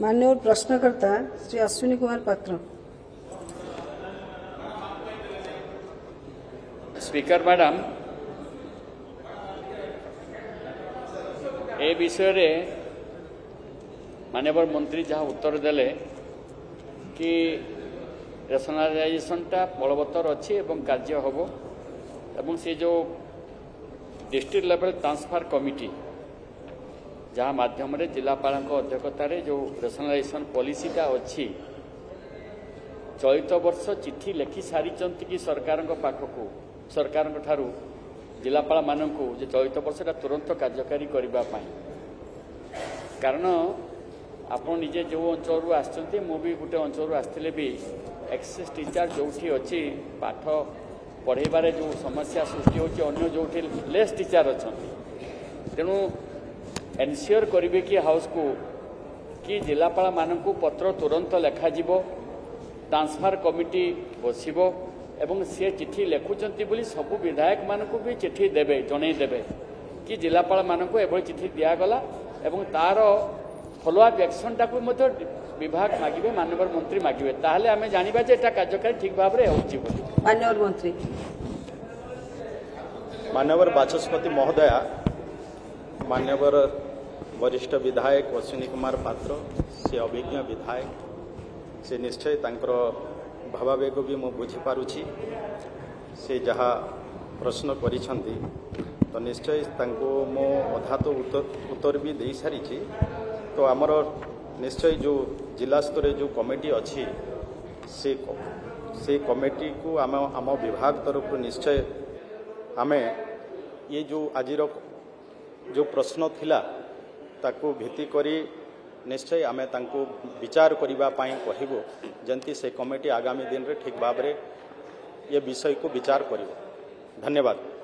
माननीय प्रश्नकर्ता श्री अश्विनी कुमार पात्र। Speaker madam, ए विषय माननीय मंत्री जहाँ उत्तर देले कि रेशनलाइजेसनटा बलवत्तर अच्छी कार्य हम एवं से जो डिस्ट्रिक्ट लेवल ट्रांसफर कमिटी जहाँ मध्यम जिलापाल अध्यक्षतार जो रेशनलाइजेसन पॉलिसीटा अच्छी चलित वर्ष चिठी लिखि सारी कि सरकार पाखक सरकार ठारू जिलापाल मान को चलित वर्षा तुरंत कार्यकारी करने कारण आप निजे जो अंचल आसचंती मु भी गोटे अंचल आसते भी एक्सेस टीचर जोठी अच्छी पाठ पढ़े जो समस्या सृष्टि होती अगर जो लेस टीचर अच्छा तेणु एनसीओर करेंगे कि हाउस को कि जिलापाल मान को पत्र तुरंत लिखाजी ट्रांसफर कमिटी बसब एवं सी चिठी लिखुंट सबू विधायक मान को भी चिठी देवे जनईदे कि जिलापाल मान को एभली चिठी दिगला एवं तार फलोअप एक्शन टाक विभाग मांगे माननीय मंत्री मांगे ताहले आमे जानिबा जे एटा कार्यकारी ठीक भाव रे होछि बोली। माननीय मंत्री माननीय वाचस्पति महोदय, माननीय वरिष्ठ विधायक अश्विनी कुमार पात्र से अभिज्ञ विधायक से निश्चय तांकर भावावेग भी मु बुझी पारुछि से जहा प्रश्न करिसंती तो निश्चय तांको मो अधा तो उत्तर भी दे सारी तो आमर निश्चय जो जिला स्तर जो कमिटी अच्छी से कमिटी को आम आम विभाग तरफ निश्चय आमे ये जो आज जो प्रश्न थिला ताकू भित्ति करी निश्चय आमे तांको विचार करिबा पाई कहिबो जंती से कमिटी आगामी दिन रे ठीक भाव रे ये विषय को विचार करिबो। धन्यवाद।